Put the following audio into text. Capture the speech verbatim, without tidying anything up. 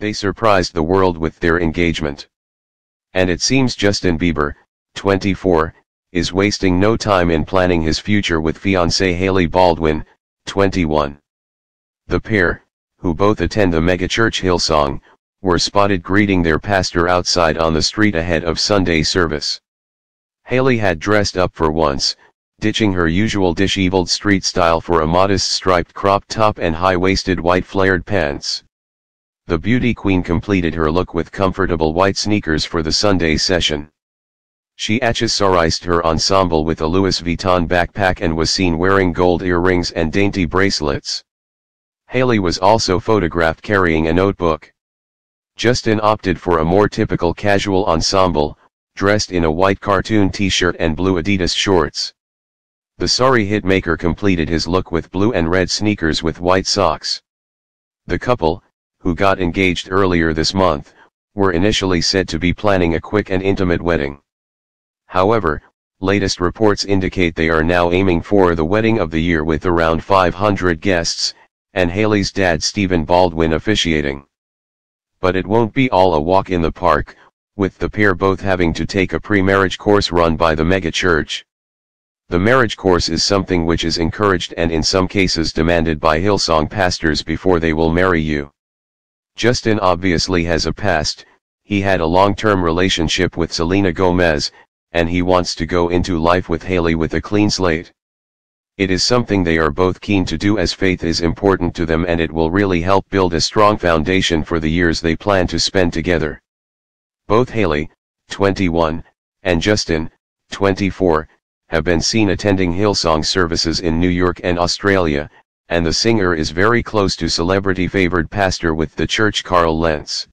they surprised the world with their engagement. And it seems Justin Bieber, twenty-four, is wasting no time in planning his future with fiancée Hailey Baldwin, twenty-one. The pair, who both attend the megachurch Hillsong, were spotted greeting their pastor outside on the street ahead of Sunday service. Hailey had dressed up for once, ditching her usual disheveled street style for a modest striped crop top and high-waisted white flared pants. The beauty queen completed her look with comfortable white sneakers for the Sunday session. She accessorized her ensemble with a Louis Vuitton backpack and was seen wearing gold earrings and dainty bracelets. Hailey was also photographed carrying a notebook. Justin opted for a more typical casual ensemble, dressed in a white cartoon t-shirt and blue Adidas shorts. The sorry hitmaker completed his look with blue and red sneakers with white socks. The couple, who got engaged earlier this month, were initially said to be planning a quick and intimate wedding. However, latest reports indicate they are now aiming for the wedding of the year with around five hundred guests, and Hailey's dad Stephen Baldwin officiating. But it won't be all a walk in the park, with the pair both having to take a pre-marriage course run by the megachurch. The marriage course is something which is encouraged and in some cases demanded by Hillsong pastors before they will marry you. Justin obviously has a past. He had a long-term relationship with Selena Gomez, and he wants to go into life with Hailey with a clean slate. It is something they are both keen to do as faith is important to them, and it will really help build a strong foundation for the years they plan to spend together. Both Hailey, twenty-one, and Justin, twenty-four, have been seen attending Hillsong services in New York and Australia, and the singer is very close to celebrity-favored pastor with the church Carl Lentz.